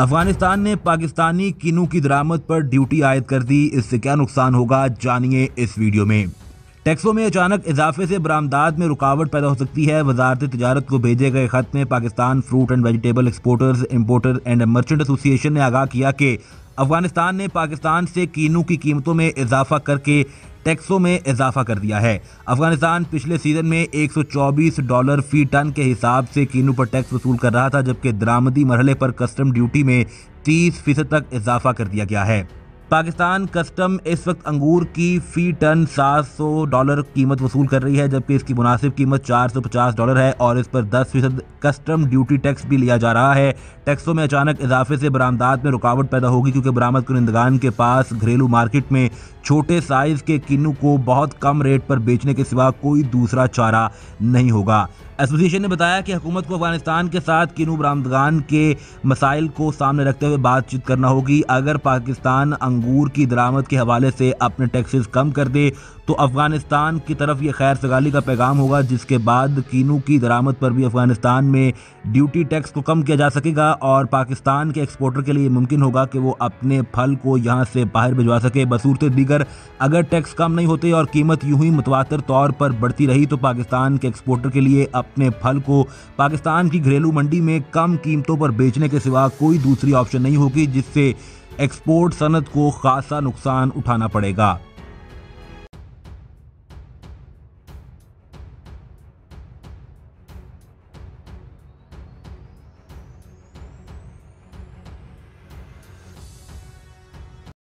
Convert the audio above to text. अफगानिस्तान ने पाकिस्तानी किन्नू की दरामद पर ड्यूटी आयद कर दी, इससे क्या नुकसान होगा जानिए इस वीडियो में। टैक्सों में अचानक इजाफे से बरामदात में रुकावट पैदा हो सकती है। वजारत तिजारत को भेजे गए खत में Pakistan fruit and vegetable exporters importer and merchant association ने आगाह किया कि अफगानिस्तान ने पाकिस्तान से किन्नू की कीमतों में इजाफा करके टैक्सों में इजाफा कर दिया है। अफगानिस्तान पिछले सीजन में $124 फी टन के हिसाब से किन्नू पर टैक्स वसूल कर रहा था, जबकि दरामदी मरहले पर कस्टम ड्यूटी में 30% तक इजाफा कर दिया गया है। पाकिस्तान कस्टम इस वक्त अंगूर की फ़ी टन $700 कीमत वसूल कर रही है, जबकि इसकी मुनासिब कीमत $450 है और इस पर 10% कस्टम ड्यूटी टैक्स भी लिया जा रहा है। टैक्सों में अचानक इजाफे से बरामदात में रुकावट पैदा होगी, क्योंकि बरामद कुनिंदगान के पास घरेलू मार्केट में छोटे साइज़ के किन्नू को बहुत कम रेट पर बेचने के सिवा कोई दूसरा चारा नहीं होगा। एसोसिएशन ने बताया कि हुकूमत को अफगानिस्तान के साथ किन्नू बरामदगान के मसाइल को सामने रखते हुए बातचीत करना होगी। अगर पाकिस्तान अंगूर की दरामद के हवाले से अपने टैक्सेस कम कर दे तो अफगानिस्तान की तरफ ये खैर सगाली का पैगाम होगा, जिसके बाद किन्नू की दरामद पर भी अफगानिस्तान में ड्यूटी टैक्स को कम किया जा सकेगा और पाकिस्तान के एक्सपोर्टर के लिए मुमकिन होगा कि वो अपने फल को यहाँ से बाहर भिजवा सके। बसूरत दीगर अगर टैक्स कम नहीं होते और कीमत यूं ही मुतवातर तौर पर बढ़ती रही तो पाकिस्तान के एक्सपोर्टर के लिए अपने फल को पाकिस्तान की घरेलू मंडी में कम कीमतों पर बेचने के सिवा कोई दूसरी ऑप्शन नहीं होगी, जिससे एक्सपोर्ट सनत को खासा नुकसान उठाना पड़ेगा।